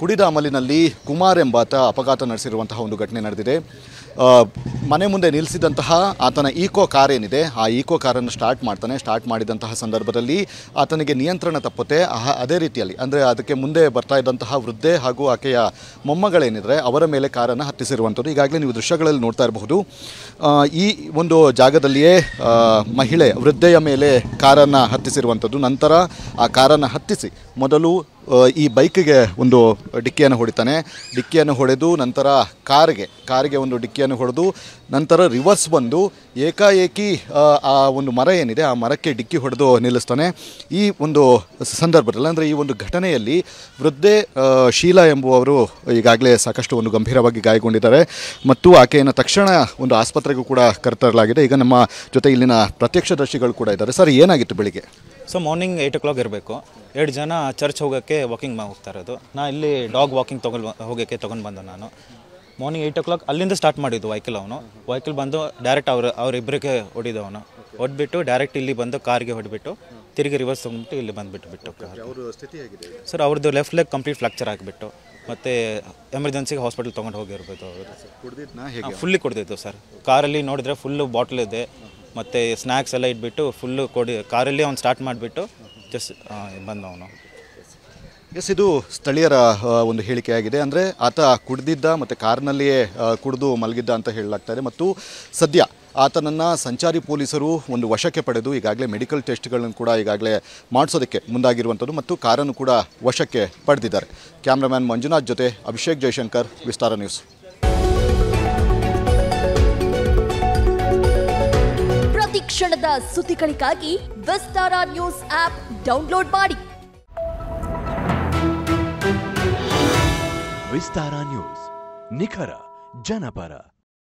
ಕುಡಿದಾಮಲಿನಲ್ಲಿ ಕುಮಾರ್ ಎಂಬಾತ ಅಪಘಾತ ನಡೆಸಿರುವಂತಹ ಒಂದು ಘಟನೆ ನಡೆದಿದೆ ಮನೆ ಮುಂದೆ ನಿಲ್ಲಿಸಿದಂತಹ ಆತನ ಈಕೋ ಕಾರ್ ಏನಿದೆ ಆ ಈಕೋ ಕಾರನ್ನು ಸ್ಟಾರ್ಟ್ ಮಾಡಿದಂತಹ ಸಂದರ್ಭದಲ್ಲಿ ಆತನಿಗೆ ನಿಯಂತ್ರಣ ತಪ್ಪುತ್ತೆ ಅದೇ ರೀತಿಯಲ್ಲಿ ಅಂದ್ರೆ ಅದಕ್ಕೆ ಮುಂದೆ ಬರ್ತಾ ಇದ್ದಂತಹ ವೃದ್ಧೆ ಹಾಗೂ ಆಕೆಯ ಮೊಮ್ಮಗಳೇನಿದ್ರೆ ಅವರ ಮೇಲೆ ಕಾರನ್ನು ಹತ್ತಿಸಿರುವಂತದ್ದು ಈಗಾಗಲೇ ನೀವು ದೃಶ್ಯಗಳಲ್ಲಿ ನೋಡ್ತಾ ಇರಬಹುದು ಈ ಒಂದು ಜಾಗದಲ್ಲಿಯೇ ಮಹಿಳೆ ವೃದ್ಧೆಯ ಮೇಲೆ ಕಾರನ್ನು ಹತ್ತಿಸಿರುವಂತದ್ದು ನಂತರ ಆ ಕಾರನ್ನು ಹತ್ತಿಸಿ ಮೊದಲು ಈ ಬೈಕಿಗೆ ಒಂದು ಡಿಕ್ಕಿಯನ್ನು ಹೊಡಿತಾನೆ ಡಿಕ್ಕಿಯನ್ನು ಹೊಡೆದು ನಂತರ ಕಾರ್ಗೆ ಒಂದು ಡಿಕ್ಕಿಯನ್ನು ಹೊಡೆದು ನಂತರ ರಿವರ್ಸ್ ಬಂದು ಏಕಾಏಕಿ ಆ ಒಂದು ಮರ ಏನಿದೆ ಆ ಮರಕ್ಕೆ ಡಿಕ್ಕಿ ಹೊಡೆದು ನಿಲ್ಲಿಸ್ತಾನೆ ಈ ಒಂದು ಸಂದರ್ಭದಲ್ಲಿ ಅಂದರೆ ಈ ಒಂದು ಘಟನೆಯಲ್ಲಿ ವೃದ್ಧೆ ಶೀಲಾ ಎಂಬುವವರು ಈಗಾಗಲೇ ಸಾಕಷ್ಟು ಒಂದು ಗಂಭೀರವಾಗಿ ಗಾಯಗೊಂಡಿದ್ದಾರೆ ಮತ್ತು ಆಕೆಯನ್ನು ತಕ್ಷಣ ಒಂದು ಆಸ್ಪತ್ರೆಗೂ ಕೂಡ ಕರೆತರಲಾಗಿದೆ ಈಗ ನಮ್ಮ ಜೊತೆ ಇಲ್ಲಿನ ಪ್ರತ್ಯಕ್ಷದರ್ಶಿಗಳು ಕೂಡ ಇದ್ದಾರೆ ಸರ್ ಏನಾಗಿತ್ತು ಬೆಳಿಗ್ಗೆ ಸೊ ಮಾರ್ನಿಂಗ್ 8 o'clock ಇರಬೇಕು 2 ಜನ ಚರ್ಚ್ ಹೋಗೋಕ್ಕೆ ವಾಕಿಂಗ್ ಹೋಗ್ತಾ ಇರೋದು ನಾನು ಇಲ್ಲಿ ಡಾಗ್ ವಾಕಿಂಗ್ ತೊಗೊಂಡು ಬಂದೆ ನಾನು ಮಾರ್ನಿಂಗ್ 8 o'clock ಅಲ್ಲಿಂದ ಸ್ಟಾರ್ಟ್ ಮಾಡಿದ್ದು ವೆಹಿಕಲ್ ಅವನು ವೆಹಿಕಲ್ ಬಂದು ಡೈರೆಕ್ಟ್ ಅವರಿಬ್ಬರಿಗೆ ಹೊಡಿದವನು ಹೊಡೆದ್ಬಿಟ್ಟು ಡೈರೆಕ್ಟ್ ಇಲ್ಲಿ ಬಂದು ಕಾರ್ಗೆ ಹೊಡೆದ್ಬಿಟ್ಟು ತಿರುಗಿ ರಿವರ್ಸ್ ತೊಗೊಂಡ್ಬಿಟ್ಟು ಇಲ್ಲಿ ಬಂದುಬಿಟ್ಟು ಸರ್ ಅವ್ರದ್ದು ಲೆಫ್ಟ್ ಲೆಗ್ ಕಂಪ್ಲೀಟ್ ಫ್ರ್ಯಾಕ್ಚರ್ ಆಗಿಬಿಟ್ಟು ಮತ್ತು ಎಮರ್ಜೆನ್ಸಿಗೆ ಹಾಸ್ಪಿಟಲ್ ತೊಗೊಂಡು ಹೋಗಿರ್ಬೋದು ಅವರು ಫುಲ್ಲಿ ಕುಡಿದಿದ್ದು ಸರ್ ಕಾರಲ್ಲಿ ನೋಡಿದ್ರೆ ಫುಲ್ಲು ಬಾಟ್ಲ್ ಇದೆ ಮತ್ತು ಸ್ನ್ಯಾಕ್ಸ್ ಎಲ್ಲ ಇಟ್ಬಿಟ್ಟು ಫುಲ್ಲು ಕಾರಲ್ಲಿ ಅವ್ನು ಸ್ಟಾರ್ಟ್ ಮಾಡಿಬಿಟ್ಟು ಜಸ್ಟ್ ಬಂದವನು ಎಸ್ ಇದು ಸ್ಥಳೀಯರ ಒಂದು ಹೇಳಿಕೆಯಾಗಿದೆ ಅಂದರೆ ಆತ ಕುಡಿದಿದ್ದ ಮತ್ತು ಕಾರ್ನಲ್ಲಿಯೇ ಕುಡಿದು ಮಲಗಿದ್ದ ಅಂತ ಹೇಳಲಾಗ್ತಾ ಇದೆ ಮತ್ತು ಸದ್ಯ ಆತನನ್ನು ಸಂಚಾರಿ ಪೊಲೀಸರು ಒಂದು ವಶಕ್ಕೆ ಪಡೆದು ಈಗಾಗಲೇ ಮೆಡಿಕಲ್ ಟೆಸ್ಟ್ಗಳನ್ನು ಕೂಡ ಈಗಾಗಲೇ ಮಾಡಿಸೋದಕ್ಕೆ ಮುಂದಾಗಿರುವಂಥದ್ದು ಮತ್ತು ಕಾರನ್ನು ಕೂಡ ವಶಕ್ಕೆ ಪಡೆದಿದ್ದಾರೆ ಕ್ಯಾಮ್ರಾಮ್ಯಾನ್ ಮಂಜುನಾಥ್ ಜೊತೆ ಅಭಿಷೇಕ್ ಜಯಶಂಕರ್ ವಿಸ್ತಾರ ನ್ಯೂಸ್ ಪ್ರತಿ ಕ್ಷಣದ ಸುದ್ದಿಗಳಿಗಾಗಿ ವಿಸ್ತಾರ ನ್ಯೂಸ್ ಆ್ಯಪ್ ಡೌನ್ಲೋಡ್ ಮಾಡಿ विस्तारा न्यूज़ निखरा जनपरा।